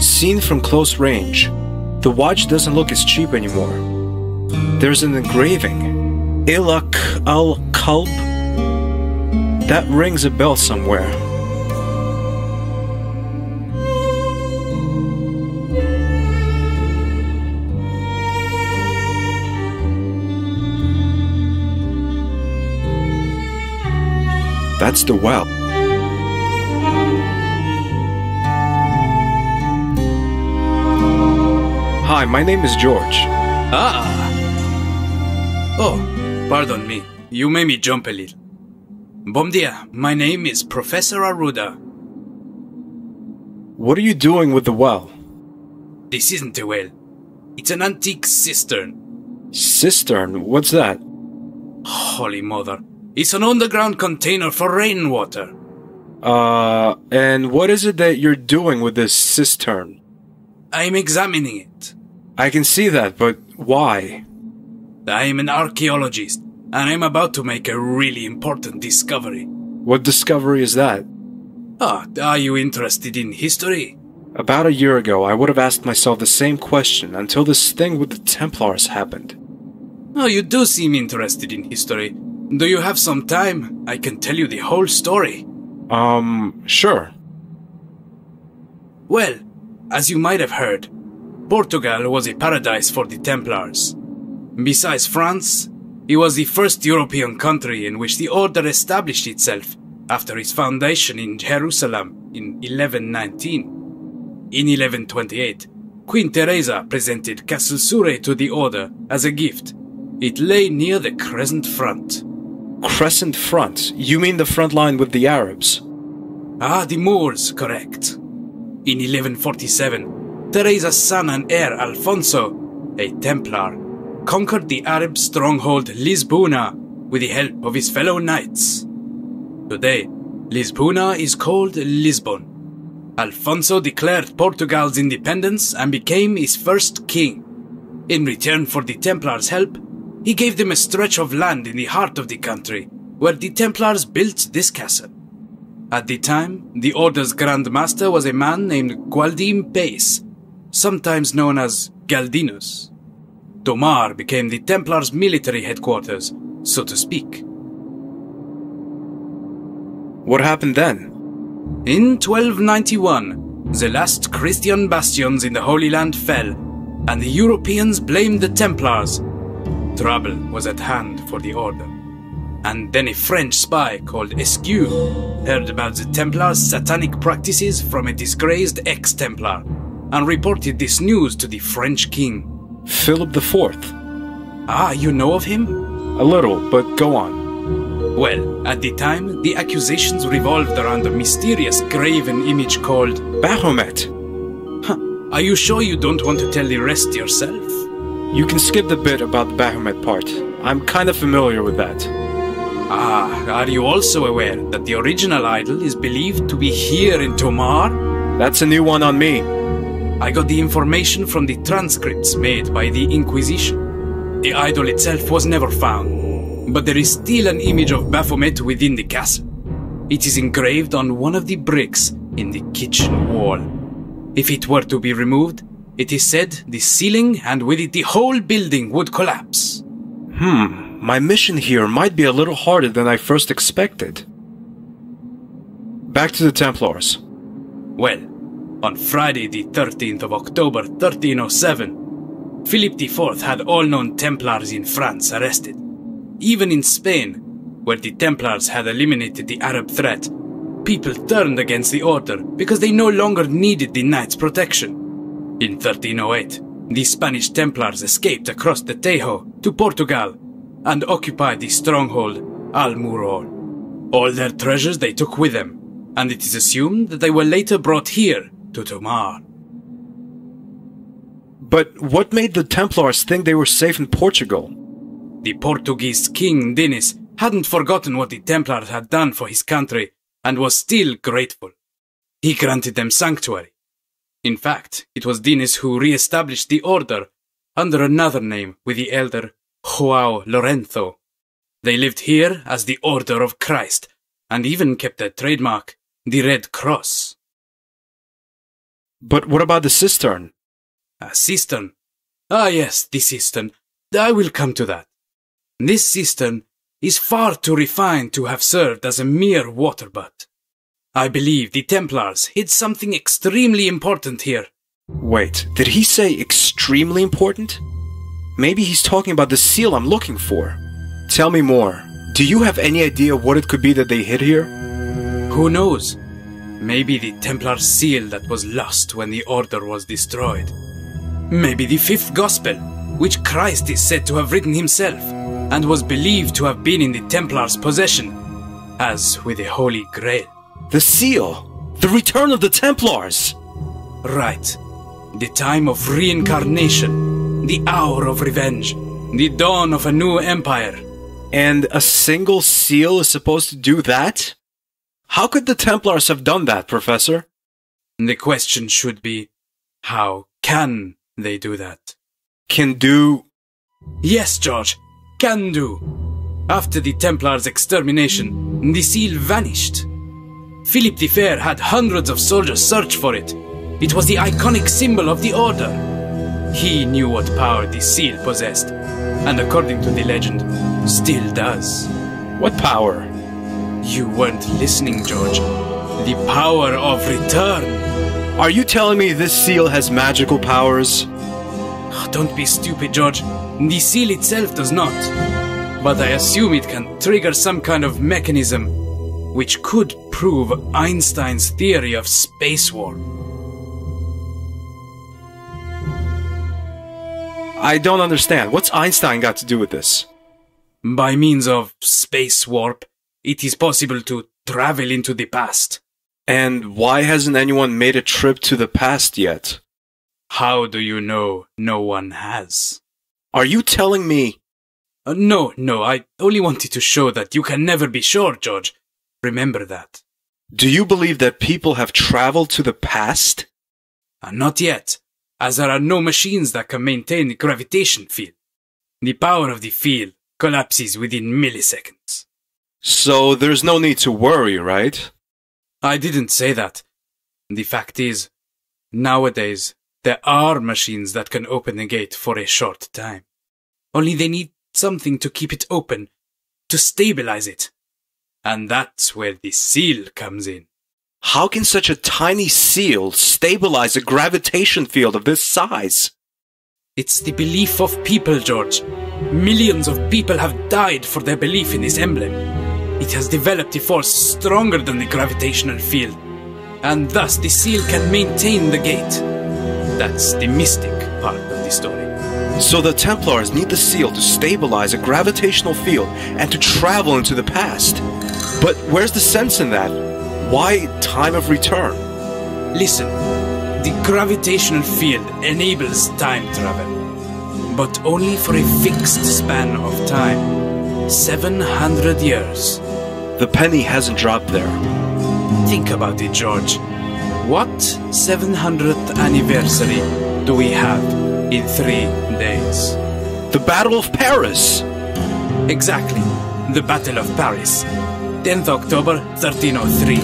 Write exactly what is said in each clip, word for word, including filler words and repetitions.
Seen from close range, the watch doesn't look as cheap anymore. There's an engraving, Ilak al Kulp, that rings a bell somewhere. That's the well. Hi, my name is George. Ah! Oh, pardon me. You made me jump a little. Bom dia. My name is Professor Arruda. What are you doing with the well? This isn't a well. It's an antique cistern. Cistern? What's that? Holy mother. It's an underground container for rainwater. Uh, and what is it that you're doing with this cistern? I'm examining it. I can see that, but why? I am an archaeologist, and I'm about to make a really important discovery. What discovery is that? Ah, are you interested in history? About a year ago, I would have asked myself the same question until this thing with the Templars happened. Oh, you do seem interested in history. Do you have some time? I can tell you the whole story. Um, sure. Well, as you might have heard, Portugal was a paradise for the Templars. Besides France, it was the first European country in which the order established itself after its foundation in Jerusalem in eleven nineteen. In eleven twenty-eight, Queen Teresa presented Castelo Sure to the order as a gift. It lay near the Crescent Front. Crescent Front? You mean the front line with the Arabs? Ah, the Moors, correct. In eleven forty-seven, Teresa's son and heir Alfonso, a Templar, conquered the Arab stronghold Lisbona with the help of his fellow knights. Today, Lisbona is called Lisbon. Alfonso declared Portugal's independence and became his first king. In return for the Templars' help, he gave them a stretch of land in the heart of the country, where the Templars built this castle. At the time, the Order's Grand Master was a man named Gualdim Pais, sometimes known as Galdinus. Domar became the Templars' military headquarters, so to speak. What happened then? In twelve ninety-one, the last Christian bastions in the Holy Land fell, and the Europeans blamed the Templars. Trouble was at hand for the Order. And then a French spy called Esquieu heard about the Templars' satanic practices from a disgraced ex-Templar and reported this news to the French king. Philip the fourth. Ah, you know of him? A little, but go on. Well, at the time, the accusations revolved around a mysterious graven image called Baphomet. Huh. Are you sure you don't want to tell the rest yourself? You can skip the bit about the Baphomet part. I'm kind of familiar with that. Ah, are you also aware that the original idol is believed to be here in Tomar? That's a new one on me. I got the information from the transcripts made by the Inquisition. The idol itself was never found, but there is still an image of Baphomet within the castle. It is engraved on one of the bricks in the kitchen wall. If it were to be removed, it is said the ceiling and with it the whole building would collapse. Hmm. My mission here might be a little harder than I first expected. Back to the Templars. Well, on Friday the thirteenth of October thirteen oh seven, Philip the fourth had all known Templars in France arrested. Even in Spain, where the Templars had eliminated the Arab threat, people turned against the order because they no longer needed the Knights' protection. In thirteen oh eight, the Spanish Templars escaped across the Tejo to Portugal and occupied the stronghold Almourol. All their treasures they took with them, and it is assumed that they were later brought here to Domar. But what made the Templars think they were safe in Portugal? The Portuguese king, Dinis, hadn't forgotten what the Templars had done for his country and was still grateful. He granted them sanctuary. In fact, it was Dinis who re-established the order under another name with the elder João Lourenço. They lived here as the Order of Christ and even kept their trademark, the Red Cross. But what about the cistern? A cistern? Ah yes, the cistern. I will come to that. This cistern is far too refined to have served as a mere water butt. I believe the Templars hid something extremely important here. Wait, did he say extremely important? Maybe he's talking about the seal I'm looking for. Tell me more. Do you have any idea what it could be that they hid here? Who knows? Maybe the Templar seal that was lost when the Order was destroyed. Maybe the fifth gospel, which Christ is said to have written himself, and was believed to have been in the Templar's possession, as with the Holy Grail. The seal! The return of the Templars! Right. The time of reincarnation, the hour of revenge, the dawn of a new empire. And a single seal is supposed to do that? How could the Templars have done that, Professor? The question should be, how can they do that? Can do... Yes, George, can do. After the Templars' extermination, the seal vanished. Philip the Fair had hundreds of soldiers search for it. It was the iconic symbol of the Order. He knew what power the seal possessed, and according to the legend, still does. What power? You weren't listening, George. The power of return. Are you telling me this seal has magical powers? Oh, don't be stupid, George. The seal itself does not. But I assume it can trigger some kind of mechanism, which could prove Einstein's theory of space war. I don't understand. What's Einstein got to do with this? By means of space warp, it is possible to travel into the past. And why hasn't anyone made a trip to the past yet? How do you know no one has? Are you telling me? Uh, no, no, I only wanted to show that you can never be sure, George. Remember that. Do you believe that people have traveled to the past? Uh, not yet, as there are no machines that can maintain the gravitation field. The power of the field collapses within milliseconds. So there's no need to worry, right? I didn't say that. The fact is, nowadays, there are machines that can open the gate for a short time. Only they need something to keep it open, to stabilize it. And that's where the seal comes in. How can such a tiny seal stabilize a gravitation field of this size? It's the belief of people, George. Millions of people have died for their belief in this emblem. It has developed a force stronger than the gravitational field, and thus the seal can maintain the gate. That's the mystic part of the story. So the Templars need the seal to stabilize a gravitational field and to travel into the past. But where's the sense in that? Why time of return? Listen, the gravitational field enables time travel, but only for a fixed span of time. seven hundred years. The penny hasn't dropped there. Think about it, George. What seven hundredth anniversary do we have in three days? The Battle of Paris! Exactly. The Battle of Paris. tenth October, thirteen oh three.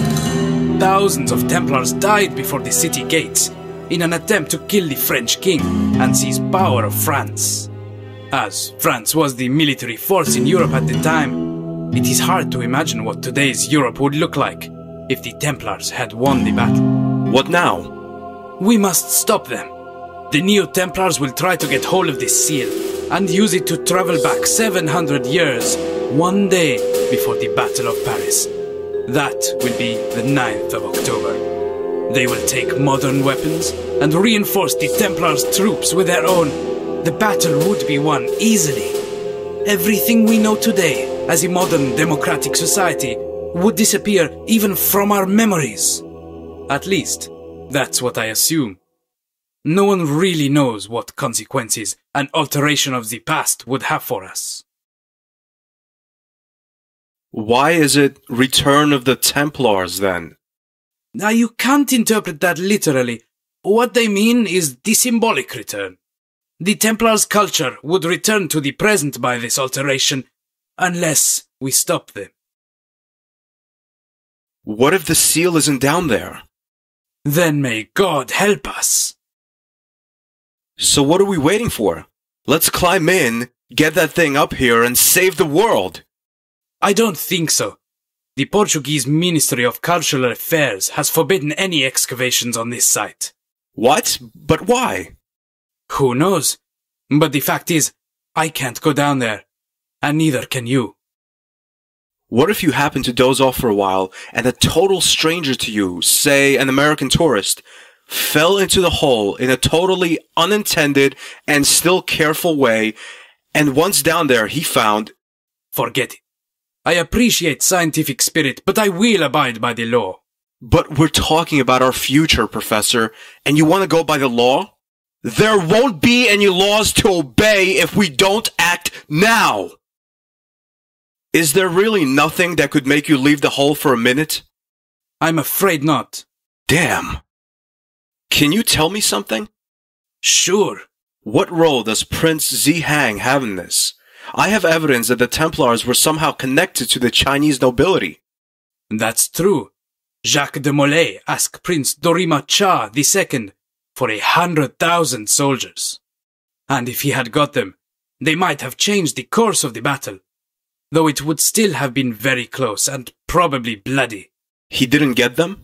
Thousands of Templars died before the city gates in an attempt to kill the French king and seize power of France. As France was the military force in Europe at the time, it is hard to imagine what today's Europe would look like if the Templars had won the battle. What now? We must stop them. The Neo-Templars will try to get hold of this seal and use it to travel back seven hundred years, one day before the Battle of Paris. That will be the ninth of October. They will take modern weapons and reinforce the Templars' troops with their own. The battle would be won easily. Everything we know today as a modern democratic society would disappear even from our memories. At least, That's what I assume. No one really knows what consequences an alteration of the past would have for us. Why is it Return of the Templars, then? Now, you can't interpret that literally. What they mean is the symbolic return. The Templars' culture would return to the present by this alteration, unless we stop them. What if the seal isn't down there? Then may God help us. So what are we waiting for? Let's climb in, get that thing up here, and save the world! I don't think so. The Portuguese Ministry of Cultural Affairs has forbidden any excavations on this site. What? But why? Who knows? But the fact is, I can't go down there, and neither can you. What if you happen to doze off for a while, and a total stranger to you, say an American tourist, fell into the hole in a totally unintended and still careful way, and once down there he found... Forget it. I appreciate scientific spirit, but I will abide by the law. But we're talking about our future, Professor, and you want to go by the law? There won't be any laws to obey if we don't act now! Is there really nothing that could make you leave the hole for a minute? I'm afraid not. Damn. Can you tell me something? Sure. What role does Prince Xihang have in this? I have evidence that the Templars were somehow connected to the Chinese nobility. That's true. Jacques de Molay asked Prince Dorima Cha the Second for a hundred thousand soldiers. And if he had got them, they might have changed the course of the battle, though it would still have been very close and probably bloody. He didn't get them?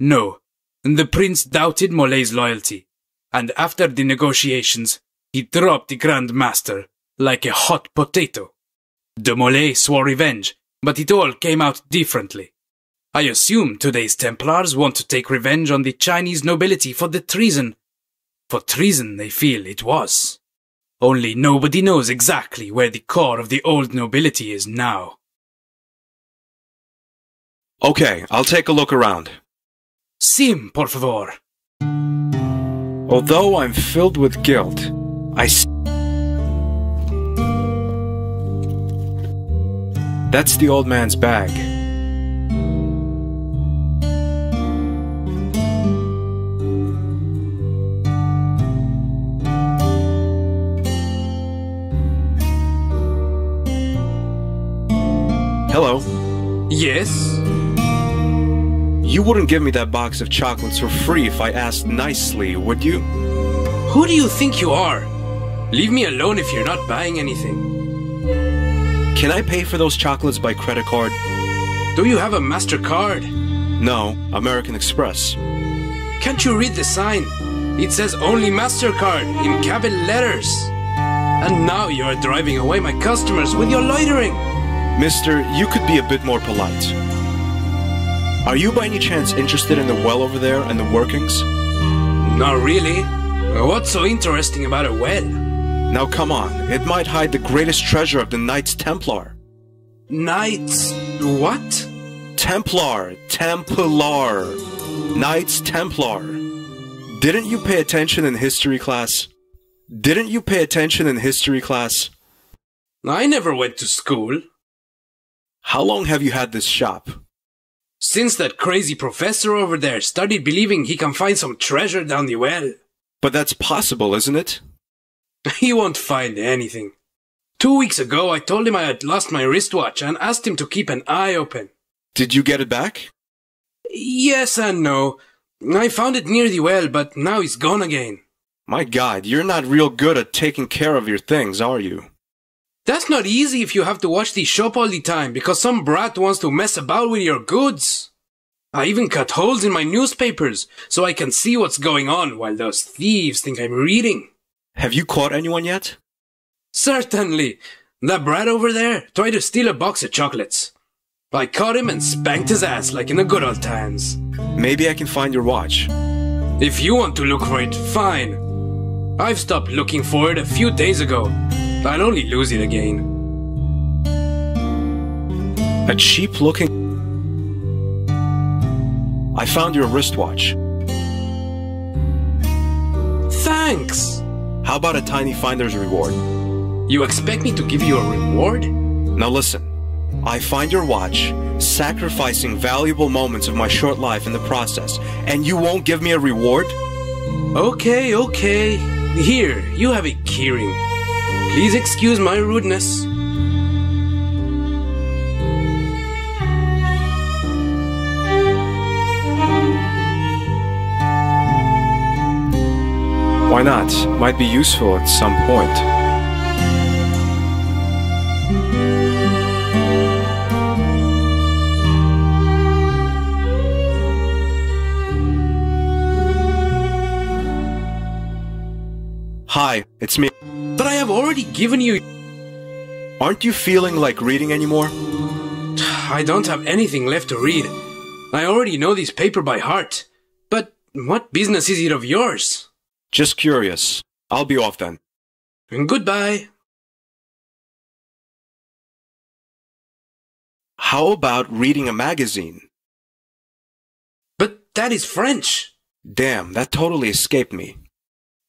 No. The prince doubted Molay's loyalty, and after the negotiations, he dropped the Grand Master like a hot potato. De Molay swore revenge, but it all came out differently. I assume today's Templars want to take revenge on the Chinese nobility for the treason. For treason they feel it was. Only nobody knows exactly where the core of the old nobility is now. Okay, I'll take a look around. Sim, por favor. Although I'm filled with guilt, I see... That's the old man's bag. Hello. Yes? You wouldn't give me that box of chocolates for free if I asked nicely, would you? Who do you think you are? Leave me alone if you're not buying anything. Can I pay for those chocolates by credit card? Do you have a MasterCard? No, American Express. Can't you read the sign? It says only MasterCard in capital letters. And now you are driving away my customers with your loitering. Mister, you could be a bit more polite. Are you by any chance interested in the well over there and the workings? Not really. What's so interesting about a well? Now come on, it might hide the greatest treasure of the Knights Templar. Knights... what? Templar, Templar, Knights Templar. Didn't you pay attention in history class? Didn't you pay attention in history class? I never went to school. How long have you had this shop? Since that crazy professor over there started believing he can find some treasure down the well. But that's possible, isn't it? He won't find anything. Two weeks ago, I told him I had lost my wristwatch and asked him to keep an eye open. Did you get it back? Yes and no. I found it near the well, but now it's gone again. My God, you're not real good at taking care of your things, are you? That's not easy if you have to watch the shop all the time because some brat wants to mess about with your goods. I even cut holes in my newspapers so I can see what's going on while those thieves think I'm reading. Have you caught anyone yet? Certainly. That brat over there tried to steal a box of chocolates. I caught him and spanked his ass like in the good old times. Maybe I can find your watch. If you want to look for it, fine. I've stopped looking for it a few days ago. I'll only lose it again. A cheap looking... I found your wristwatch. Thanks! How about a tiny finder's reward? You expect me to give you a reward? Now listen. I find your watch, sacrificing valuable moments of my short life in the process, and you won't give me a reward? Okay, okay. Here, you have a keyring. Please excuse my rudeness. Why not? Might be useful at some point. Hi, it's me. But I have already given you... Aren't you feeling like reading anymore? I don't have anything left to read. I already know this paper by heart. But what business is it of yours? Just curious. I'll be off then. And goodbye. How about reading a magazine? But that is French. Damn, that totally escaped me.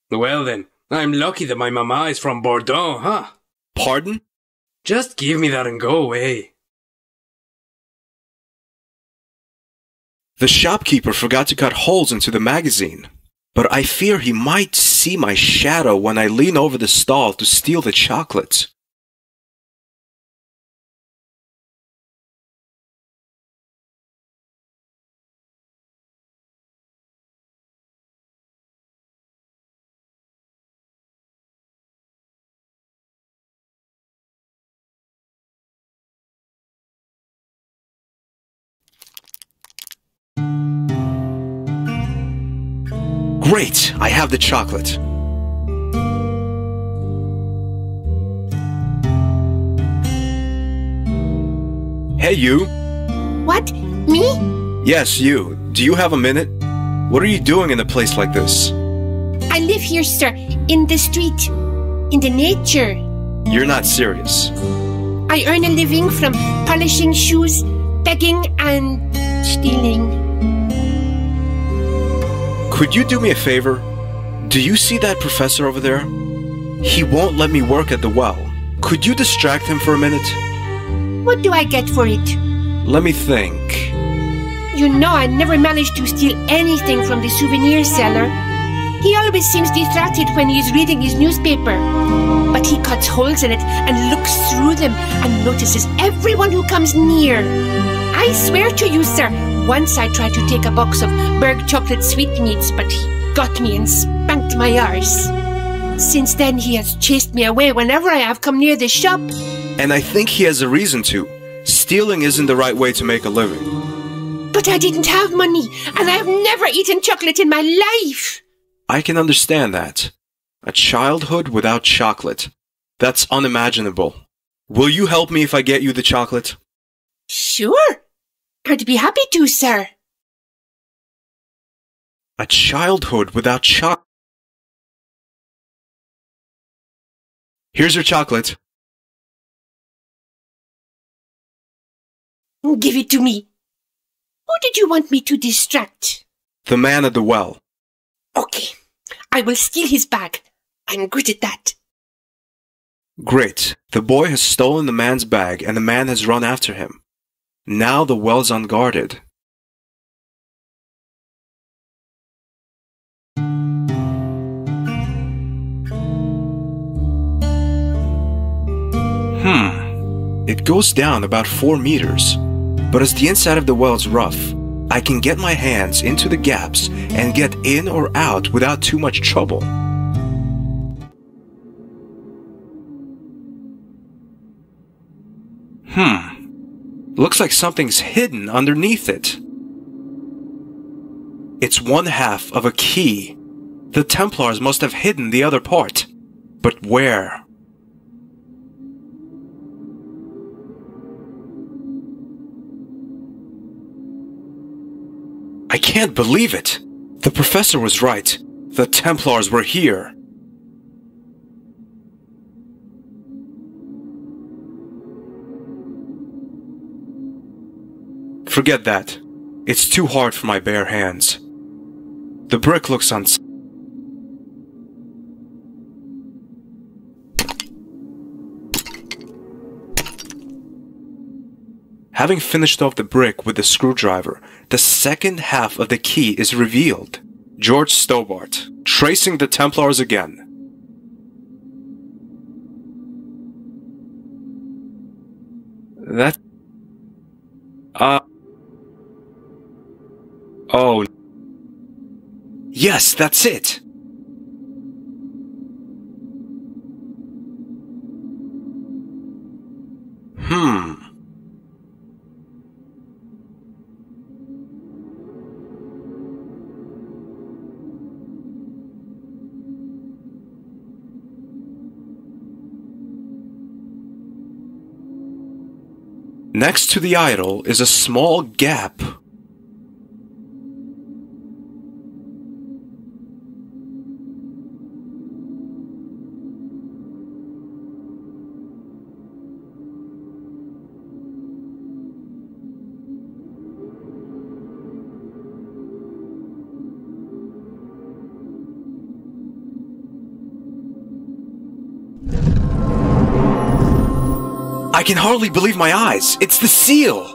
Well then. I'm lucky that my mama is from Bordeaux, huh? Pardon? Just give me that and go away. The shopkeeper forgot to cut holes into the magazine, but I fear he might see my shadow when I lean over the stall to steal the chocolates. Great! I have the chocolate. Hey, you! What? Me? Yes, you. Do you have a minute? What are you doing in a place like this? I live here, sir. In the street. In the nature. You're not serious. I earn a living from polishing shoes, begging, and stealing. Could you do me a favor? Do you see that professor over there? He won't let me work at the well. Could you distract him for a minute? What do I get for it? Let me think. You know I never managed to steal anything from the souvenir seller. He always seems distracted when he is reading his newspaper. But he cuts holes in it and looks through them and notices everyone who comes near. I swear to you, sir, once I tried to take a box of Berg chocolate sweetmeats, but he got me and spanked my arse. Since then, he has chased me away whenever I have come near the shop. And I think he has a reason to. Stealing isn't the right way to make a living. But I didn't have money, and I have never eaten chocolate in my life. I can understand that. A childhood without chocolate. That's unimaginable. Will you help me if I get you the chocolate? Sure. I'd be happy to, sir. A childhood without chocolate. Here's your chocolate. Give it to me. Who did you want me to distract? The man at the well. Okay. I will steal his bag. I'm good at that. Great. The boy has stolen the man's bag and the man has run after him. Now the well's unguarded. Hmm. It goes down about four meters. But as the inside of the well's rough, I can get my hands into the gaps and get in or out without too much trouble. Hmm. Looks like something's hidden underneath it. It's one half of a key. The Templars must have hidden the other part. But where? I can't believe it! The professor was right. The Templars were here. Forget that. It's too hard for my bare hands. The brick looks uns- Having finished off the brick with the screwdriver, the second half of the key is revealed. George Stobart, tracing the Templars again. That... Uh... Oh... Yes, that's it! Hmm... Next to the idol is a small gap. I can hardly believe my eyes! It's the seal!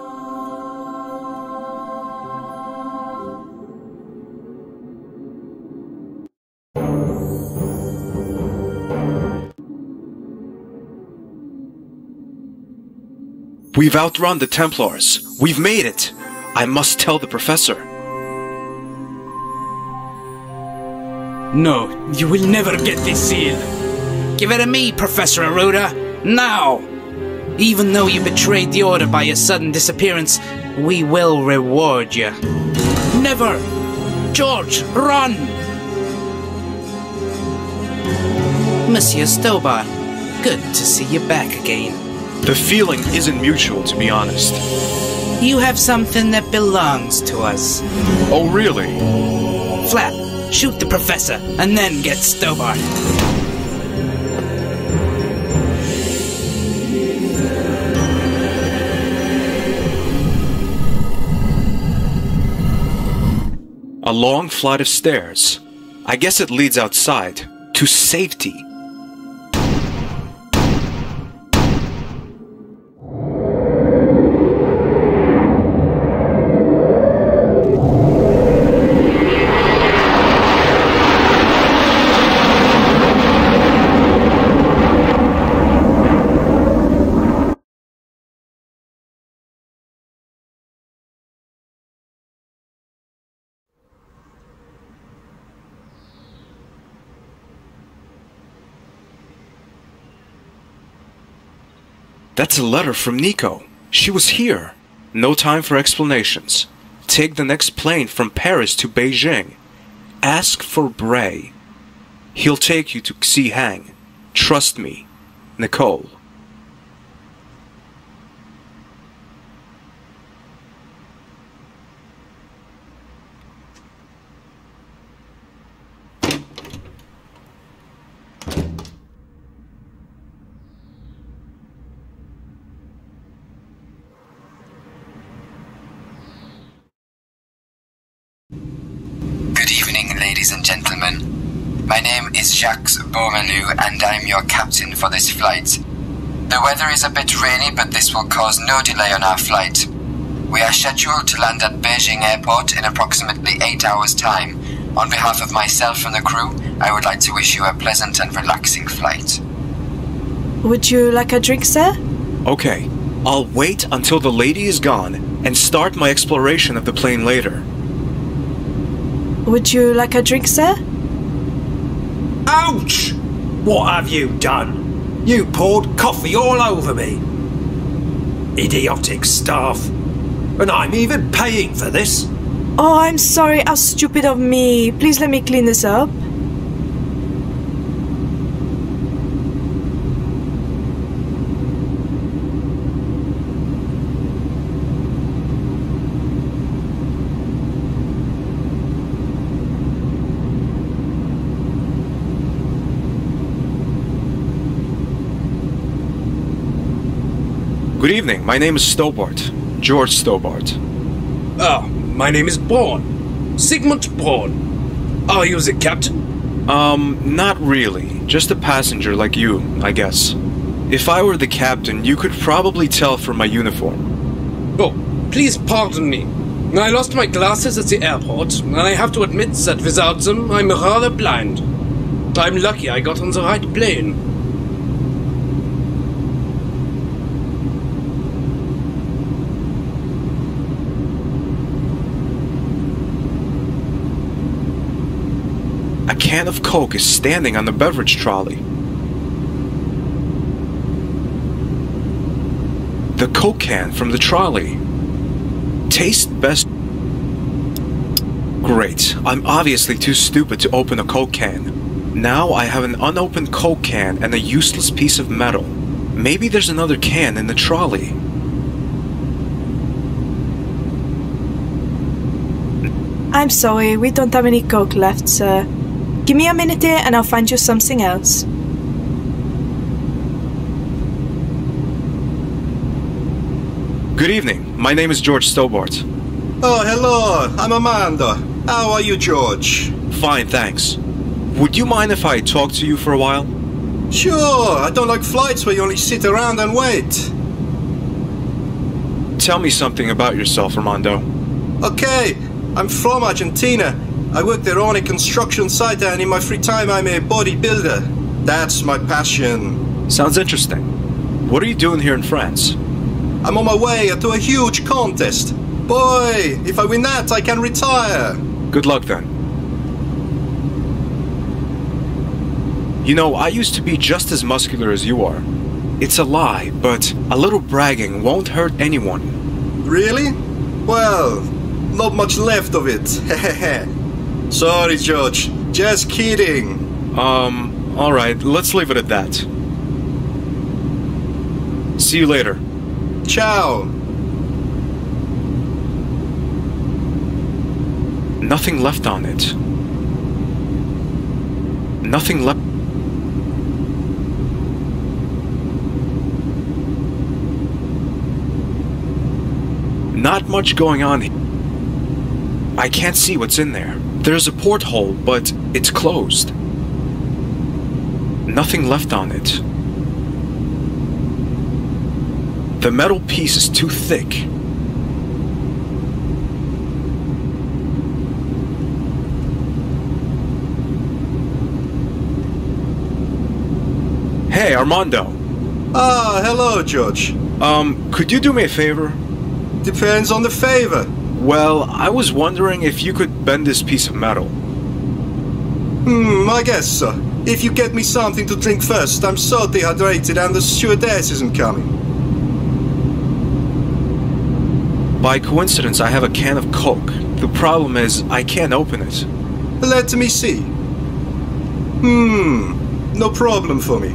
We've outrun the Templars. We've made it! I must tell the professor. No, you will never get this seal! Give it to me, Professor Aruda! Now! Even though you betrayed the Order by your sudden disappearance, we will reward you. Never! George, run! Monsieur Stobart, good to see you back again. The feeling isn't mutual, to be honest. You have something that belongs to us. Oh, really? Flap, shoot the professor, and then get Stobart. A long flight of stairs. I guess it leads outside, to safety. That's a letter from Nico. She was here. No time for explanations. Take the next plane from Paris to Beijing. Ask for Bray. He'll take you to Xihang. Trust me. Nicole. And I'm your captain for this flight. The weather is a bit rainy, but this will cause no delay on our flight. We are scheduled to land at Beijing Airport in approximately eight hours' time. On behalf of myself and the crew, I would like to wish you a pleasant and relaxing flight. Would you like a drink, sir? Okay. I'll wait until the lady is gone and start my exploration of the plane later. Would you like a drink, sir? Ouch! What have you done? You poured coffee all over me. Idiotic staff. And I'm even paying for this. Oh, I'm sorry. How stupid of me. Please let me clean this up. Good evening, my name is Stobart, George Stobart. Oh, my name is Braun, Sigmund Braun. Are you the captain? Um, not really, just a passenger like you, I guess. If I were the captain, you could probably tell from my uniform. Oh, please pardon me. I lost my glasses at the airport, and I have to admit that without them, I'm rather blind. I'm lucky I got on the right plane. A can of Coke is standing on the beverage trolley. The Coke can from the trolley. Taste best. Great. I'm obviously too stupid to open a Coke can. Now I have an unopened Coke can and a useless piece of metal. Maybe there's another can in the trolley. I'm sorry, we don't have any Coke left, sir. Give me a minute here and I'll find you something else. Good evening. My name is George Stobart. Oh, hello. I'm Armando. How are you, George? Fine, thanks. Would you mind if I talk to you for a while? Sure. I don't like flights where you only sit around and wait. Tell me something about yourself, Armando. Okay. I'm from Argentina. I work there on a construction site, and in my free time, I'm a bodybuilder. That's my passion. Sounds interesting. What are you doing here in France? I'm on my way to a huge contest. Boy, if I win that, I can retire. Good luck, then. You know, I used to be just as muscular as you are. It's a lie, but a little bragging won't hurt anyone. Really? Well, not much left of it. Sorry, George. Just kidding. Um, all right, let's leave it at that. See you later. Ciao. Nothing left on it. Nothing left. Not much going on here. I can't see what's in there. There's a porthole, but it's closed. Nothing left on it. The metal piece is too thick. Hey, Armando. Ah, hello, George. Um, could you do me a favor? Depends on the favor. Well, I was wondering if you could bend this piece of metal. Hmm, I guess so. If you get me something to drink first, I'm so dehydrated and the stewardess isn't coming. By coincidence, I have a can of Coke. The problem is, I can't open it. Let me see. Hmm, no problem for me.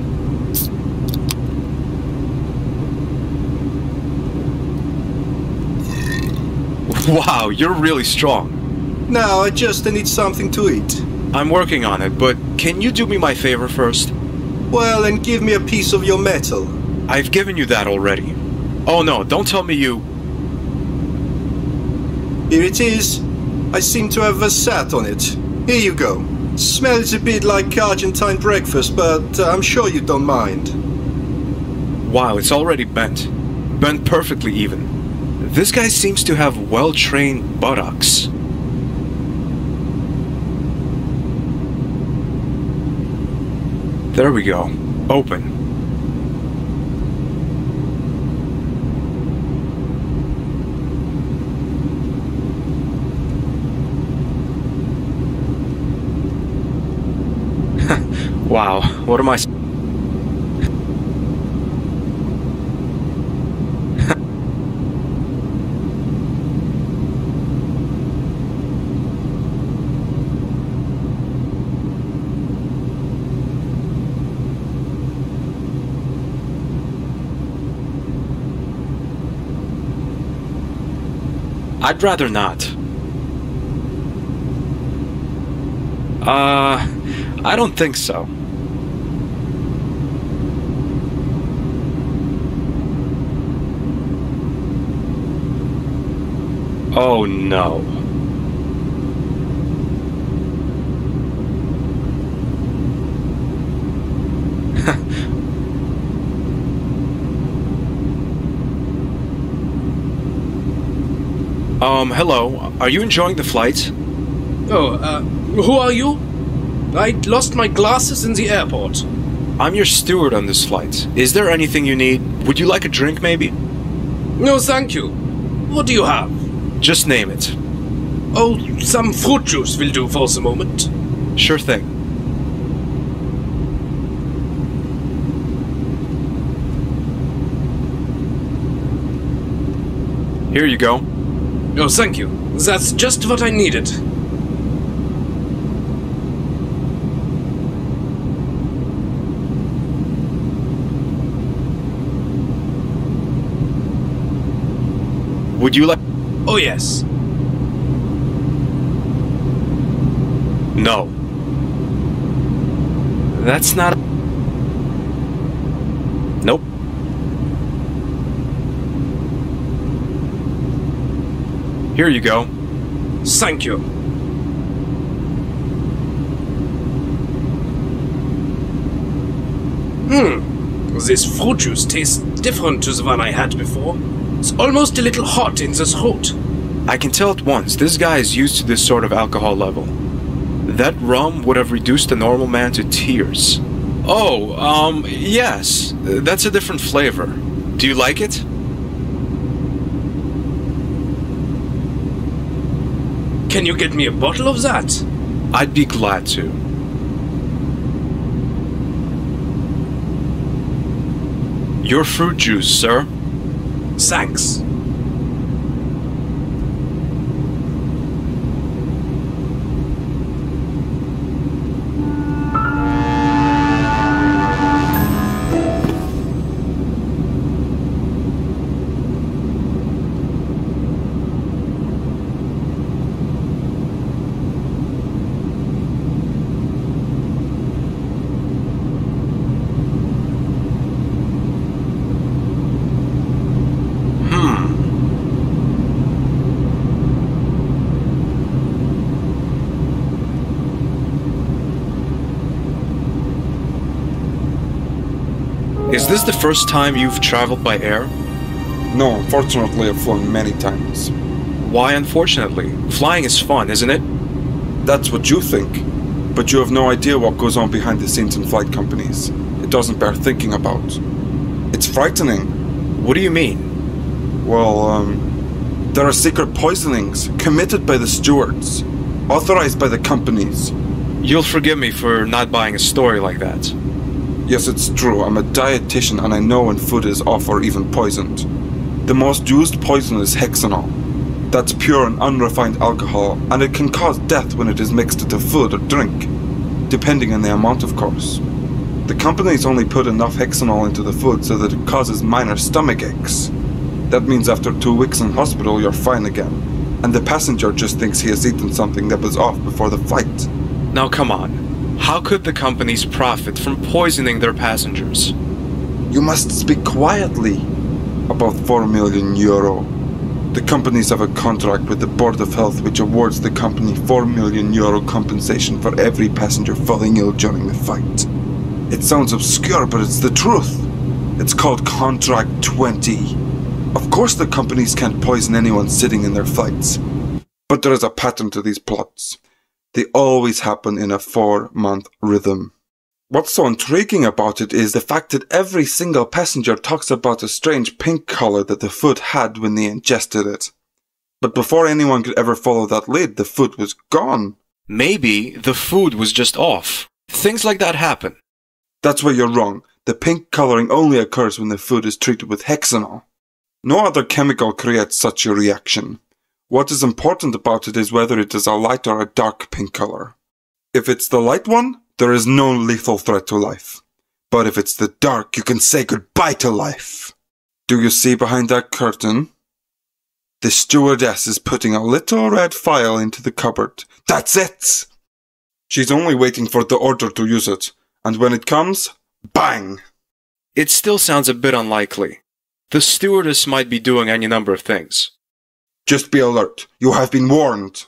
Wow, you're really strong. No, I just need something to eat. I'm working on it, but can you do me my favor first? Well, then give me a piece of your metal. I've given you that already. Oh no, don't tell me you... Here it is. I seem to have a sat on it. Here you go. Smells a bit like Argentine breakfast, but uh, I'm sure you don't mind. Wow, it's already bent. Bent perfectly even. This guy seems to have well-trained buttocks. There we go. Open. Wow, what am I... I'd rather not. Uh, I don't think so. Oh no. Um, hello. Are you enjoying the flight? Oh, uh, who are you? I lost my glasses in the airport. I'm your steward on this flight. Is there anything you need? Would you like a drink, maybe? No, thank you. What do you have? Just name it. Oh, some fruit juice will do for the moment. Sure thing. Here you go. Oh, thank you. That's just what I needed. Would you like... Oh, yes. No. That's not... Nope. Here you go. Thank you. Hmm. This fruit juice tastes different to the one I had before. It's almost a little hot in the throat. I can tell at once, this guy is used to this sort of alcohol level. That rum would have reduced a normal man to tears. Oh, um, yes. That's a different flavor. Do you like it? Can you get me a bottle of that? I'd be glad to. Your fruit juice, sir. Thanks. Is this the first time you've traveled by air? No, unfortunately I've flown many times. Why unfortunately? Flying is fun, isn't it? That's what you think. But you have no idea what goes on behind the scenes in flight companies. It doesn't bear thinking about. It's frightening. What do you mean? Well, um... there are secret poisonings committed by the stewards. Authorized by the companies. You'll forgive me for not buying a story like that. Yes, it's true. I'm a dietitian and I know when food is off or even poisoned. The most used poison is hexanol. That's pure and unrefined alcohol, and it can cause death when it is mixed into food or drink, depending on the amount, of course. The companies only put enough hexanol into the food so that it causes minor stomach aches. That means after two weeks in hospital, you're fine again, and the passenger just thinks he has eaten something that was off before the flight. Now come on. How could the companies profit from poisoning their passengers? You must speak quietly. About four million euro. The companies have a contract with the Board of Health which awards the company four million euro compensation for every passenger falling ill during the fight. It sounds obscure, but it's the truth. It's called Contract twenty. Of course the companies can't poison anyone sitting in their flights. But there is a pattern to these plots. They always happen in a four-month rhythm. What's so intriguing about it is the fact that every single passenger talks about a strange pink color that the food had when they ingested it. But before anyone could ever follow that lead, the food was gone. Maybe the food was just off. Things like that happen. That's where you're wrong. The pink coloring only occurs when the food is treated with hexanol. No other chemical creates such a reaction. What is important about it is whether it is a light or a dark pink color. If it's the light one, there is no lethal threat to life. But if it's the dark, you can say goodbye to life. Do you see behind that curtain? The stewardess is putting a little red file into the cupboard. That's it! She's only waiting for the order to use it. And when it comes, bang! It still sounds a bit unlikely. The stewardess might be doing any number of things. Just be alert. You have been warned.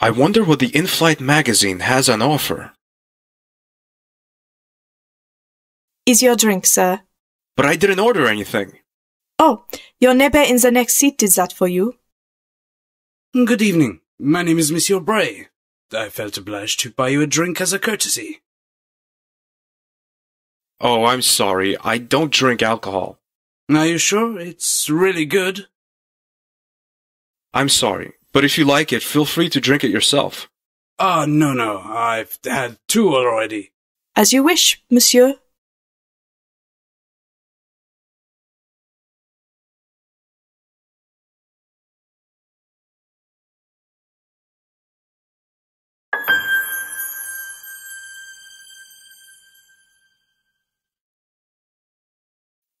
I wonder what the in-flight magazine has on offer. Is your drink, sir? But I didn't order anything. Oh, your neighbor in the next seat did that for you. Good evening. My name is Monsieur Bray. I felt obliged to buy you a drink as a courtesy. Oh, I'm sorry. I don't drink alcohol. Are you sure? It's really good. I'm sorry, but if you like it, feel free to drink it yourself. Ah, uh, no, no. I've had two already. As you wish, monsieur.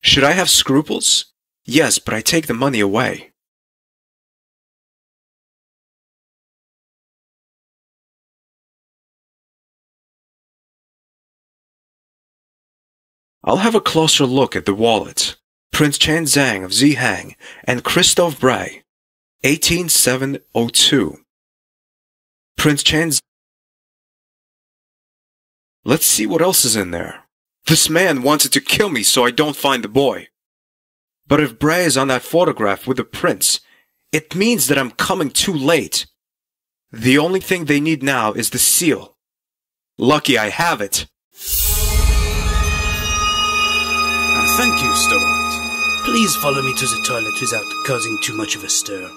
Should I have scruples? Yes, but I take the money away. I'll have a closer look at the wallet. Prince Chen Zhang of Xihang and Christophe Bray, eighteen seven oh two. Prince Chen Zhang. Let's see what else is in there. This man wanted to kill me so I don't find the boy. But if Bray is on that photograph with the prince, it means that I'm coming too late. The only thing they need now is the seal. Lucky I have it. Uh, thank you, Stobart. Please follow me to the toilet without causing too much of a stir.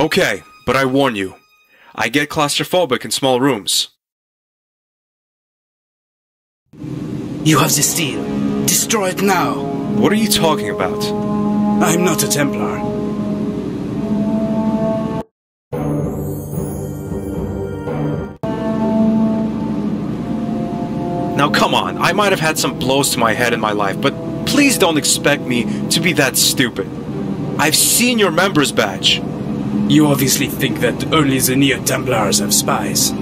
Okay, but I warn you, I get claustrophobic in small rooms. You have the seal. Destroy it now. What are you talking about? I'm not a Templar. Now come on, I might have had some blows to my head in my life, but please don't expect me to be that stupid. I've seen your member's badge. You obviously think that only the Neo-Templars have spies.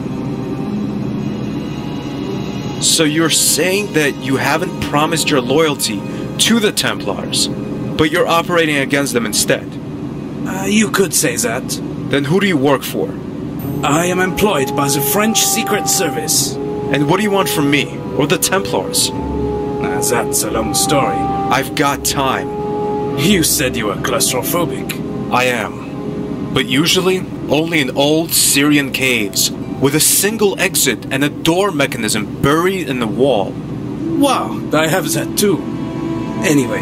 So you're saying that you haven't promised your loyalty to the Templars, but you're operating against them instead? Uh, you could say that. Then who do you work for? I am employed by the French Secret Service. And what do you want from me, or the Templars? Uh, that's a long story. I've got time. You said you were claustrophobic. I am. But usually, only in old Syrian caves. With a single exit and a door mechanism buried in the wall. Wow, I have that too. Anyway,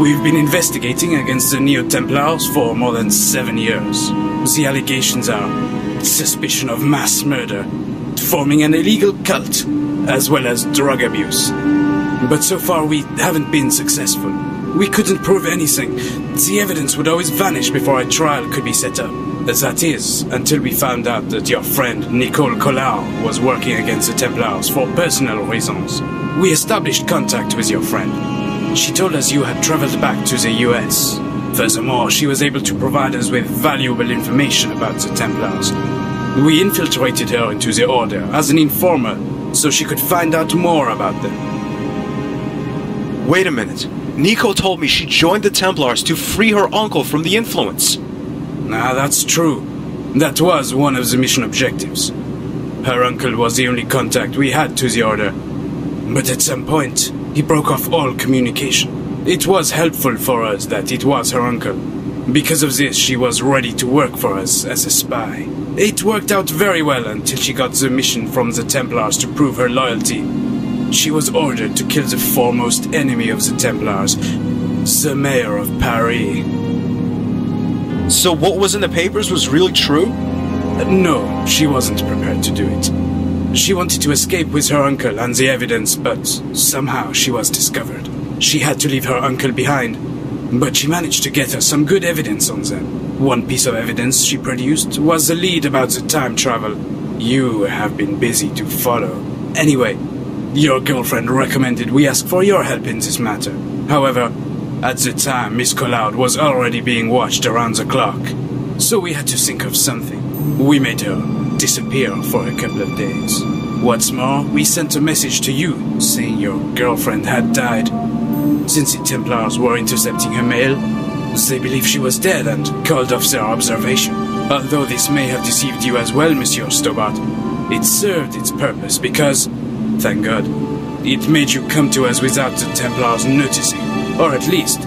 we've been investigating against the Neo-Templars for more than seven years. The allegations are suspicion of mass murder, forming an illegal cult, as well as drug abuse. But so far we haven't been successful. We couldn't prove anything. The evidence would always vanish before a trial could be set up. That is, until we found out that your friend Nicole Collard was working against the Templars for personal reasons. We established contact with your friend. She told us you had traveled back to the U S. Furthermore, she was able to provide us with valuable information about the Templars. We infiltrated her into the Order as an informer, so she could find out more about them. Wait a minute. Nico told me she joined the Templars to free her uncle from the influence. Ah, that's true. That was one of the mission objectives. Her uncle was the only contact we had to the Order. But at some point, he broke off all communication. It was helpful for us that it was her uncle. Because of this, she was ready to work for us as a spy. It worked out very well until she got the mission from the Templars to prove her loyalty. She was ordered to kill the foremost enemy of the Templars, the mayor of Paris. So what was in the papers was really true? Uh, no, she wasn't prepared to do it. She wanted to escape with her uncle and the evidence, but somehow she was discovered. She had to leave her uncle behind, but she managed to get her some good evidence on them. One piece of evidence she produced was the lead about the time travel. You have been busy to follow. Anyway, your girlfriend recommended we ask for your help in this matter. However, at the time, Miss Collard was already being watched around the clock, so we had to think of something. We made her disappear for a couple of days. What's more, we sent a message to you saying your girlfriend had died. Since the Templars were intercepting her mail, they believed she was dead and called off their observation. Although this may have deceived you as well, Monsieur Stobart, it served its purpose because, thank God, it made you come to us without the Templars noticing, or at least,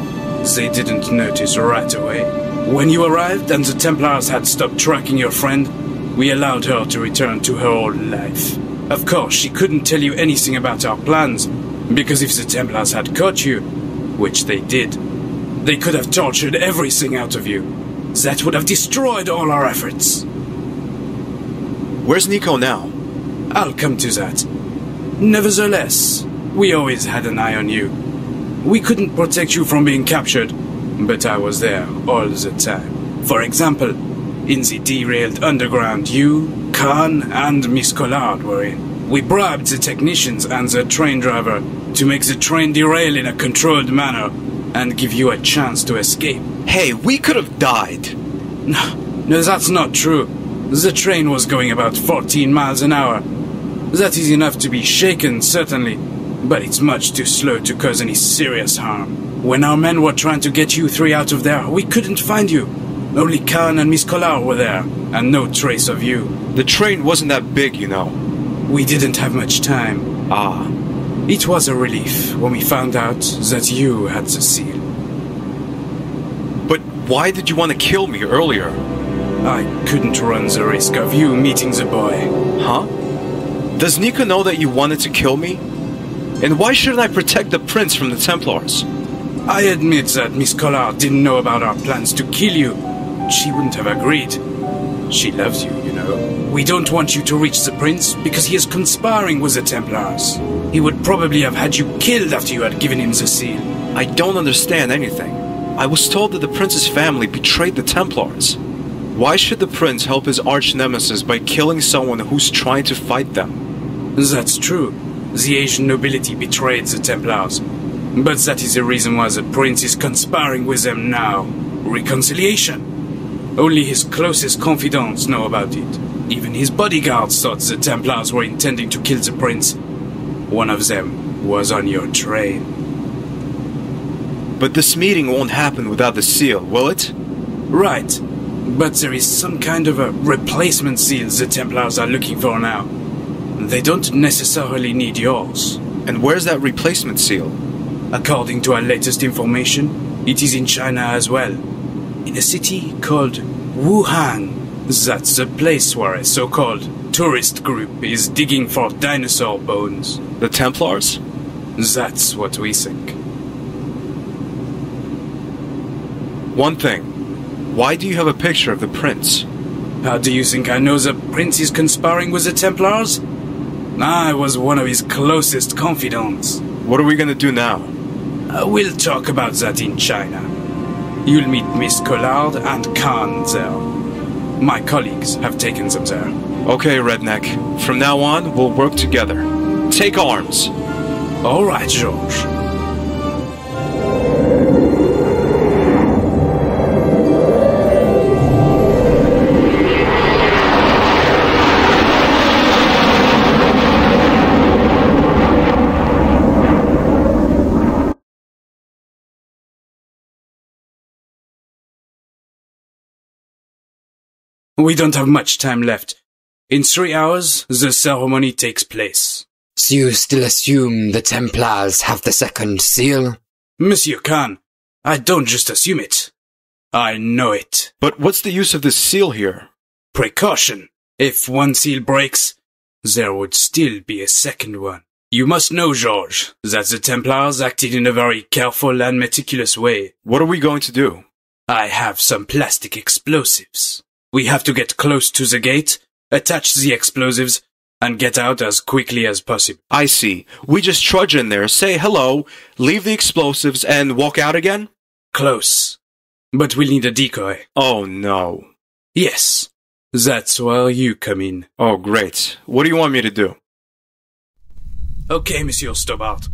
they didn't notice right away. When you arrived and the Templars had stopped tracking your friend, we allowed her to return to her old life. Of course, she couldn't tell you anything about our plans, because if the Templars had caught you, which they did, they could have tortured everything out of you. That would have destroyed all our efforts. Where's Nico now? I'll come to that. Nevertheless, we always had an eye on you. We couldn't protect you from being captured, but I was there all the time. For example, in the derailed underground you, Khan, and Miss Collard were in. We bribed the technicians and the train driver to make the train derail in a controlled manner and give you a chance to escape. Hey, we could have died. No, no, that's not true. The train was going about fourteen miles an hour. That is enough to be shaken, certainly, but it's much too slow to cause any serious harm. When our men were trying to get you three out of there, we couldn't find you. Only Khan and Miss Collard were there, and no trace of you. The train wasn't that big, you know. We didn't have much time. Ah. It was a relief when we found out that you had the seal. But why did you want to kill me earlier? I couldn't run the risk of you meeting the boy. Huh? Does Nico know that you wanted to kill me? And why shouldn't I protect the prince from the Templars? I admit that Miss Collard didn't know about our plans to kill you. She wouldn't have agreed. She loves you, you know. We don't want you to reach the prince because he is conspiring with the Templars. He would probably have had you killed after you had given him the seal. I don't understand anything. I was told that the prince's family betrayed the Templars. Why should the prince help his arch-nemesis by killing someone who's trying to fight them? That's true. The Asian nobility betrayed the Templars. But that is the reason why the prince is conspiring with them now. Reconciliation. Only his closest confidants know about it. Even his bodyguards thought the Templars were intending to kill the prince. One of them was on your train. But this meeting won't happen without the seal, will it? Right. But there is some kind of a replacement seal the Templars are looking for now. They don't necessarily need yours. And where's that replacement seal? According to our latest information, it is in China as well. In a city called Wuhan. That's the place where a so-called tourist group is digging for dinosaur bones. The Templars? That's what we think. One thing. Why do you have a picture of the prince? How do you think I know the prince is conspiring with the Templars? I was one of his closest confidants. What are we gonna do now? Uh, we'll talk about that in China. You'll meet Miss Collard and Khan there. My colleagues have taken them there. Okay, Redneck. From now on, we'll work together. Take arms. All right, George. We don't have much time left. In three hours, the ceremony takes place. So you still assume the Templars have the second seal? Monsieur Khan, I don't just assume it. I know it. But what's the use of this seal here? Precaution. If one seal breaks, there would still be a second one. You must know, George, that the Templars acted in a very careful and meticulous way. What are we going to do? I have some plastic explosives. We have to get close to the gate, attach the explosives, and get out as quickly as possible. I see. We just trudge in there, say hello, leave the explosives, and walk out again? Close. But we'll need a decoy. Oh, no. Yes. That's where you come in. Oh, great. What do you want me to do? Okay, Monsieur Stobart.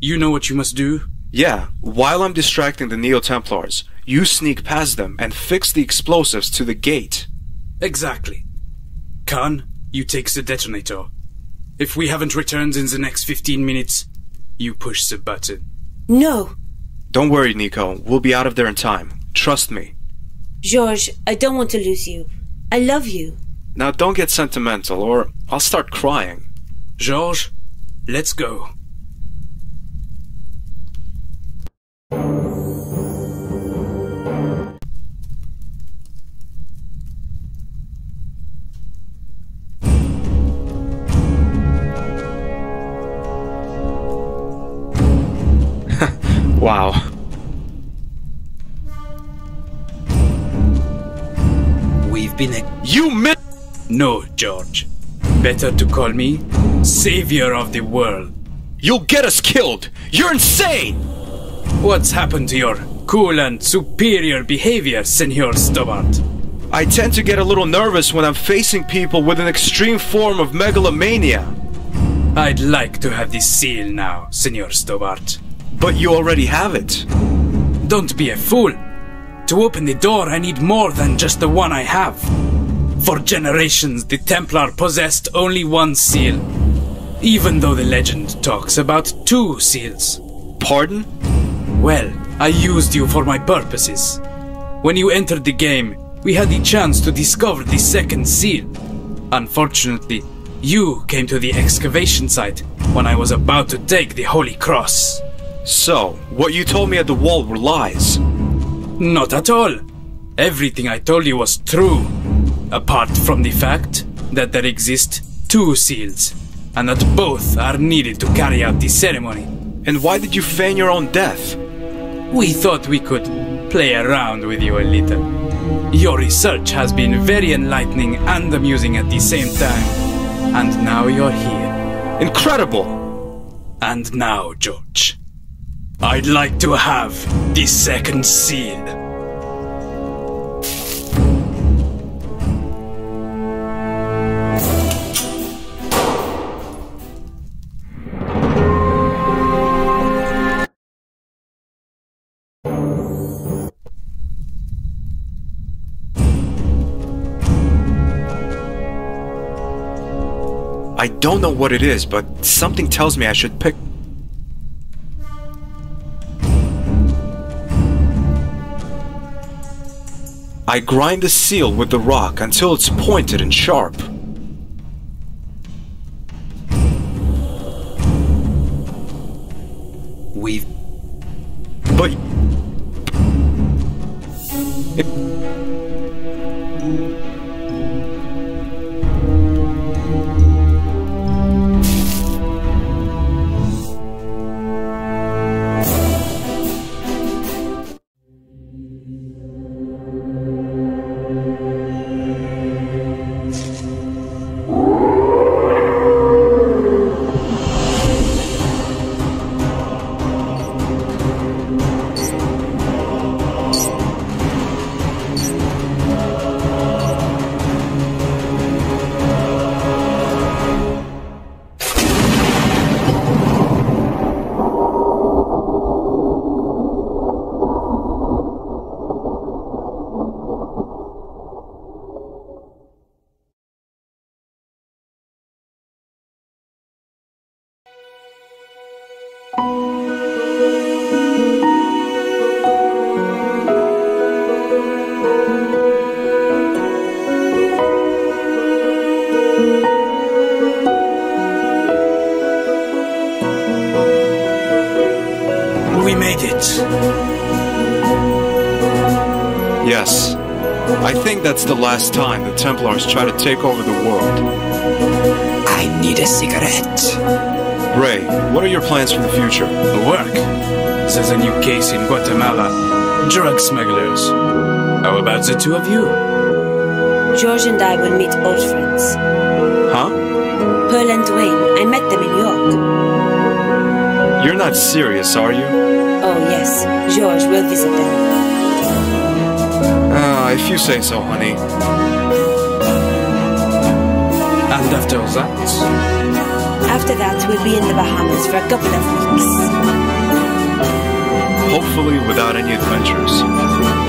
You know what you must do? Yeah. While I'm distracting the Neo-Templars, you sneak past them and fix the explosives to the gate. Exactly. Khan, you take the detonator. If we haven't returned in the next fifteen minutes, you push the button. No. Don't worry, Nico. We'll be out of there in time. Trust me. George, I don't want to lose you. I love you. Now don't get sentimental, or I'll start crying. Georges, let's go. Wow. We've been a- You mi- No, George. Better to call me Savior of the World. You'll get us killed! You're insane! What's happened to your cool and superior behavior, Senor Stobart? I tend to get a little nervous when I'm facing people with an extreme form of megalomania. I'd like to have this seal now, Senor Stobart. But you already have it. Don't be a fool. To open the door, I need more than just the one I have. For generations, the Templar possessed only one seal, even though the legend talks about two seals. Pardon? Well, I used you for my purposes. When you entered the game, we had the chance to discover the second seal. Unfortunately, you came to the excavation site when I was about to take the Holy Cross. So, what you told me at the wall were lies? Not at all. Everything I told you was true. Apart from the fact that there exist two seals, and that both are needed to carry out the ceremony. And why did you feign your own death? We thought we could play around with you a little. Your research has been very enlightening and amusing at the same time. And now you're here. Incredible! And now, George, I'd like to have the second seal. I don't know what it is, but something tells me I should pick. I grind the seal with the rock until it's pointed and sharp. We've... But... That's the last time the Templars try to take over the world. I need a cigarette. Bray, what are your plans for the future? The work. There's a new case in Guatemala. Drug smugglers. How about the two of you? George and I will meet old friends. Huh? Pearl and Dwayne. I met them in York. You're not serious, are you? Oh, yes. George will visit them. Uh, if you say so, honey. And after that? After that, we'll be in the Bahamas for a couple of weeks. Hopefully without any adventures.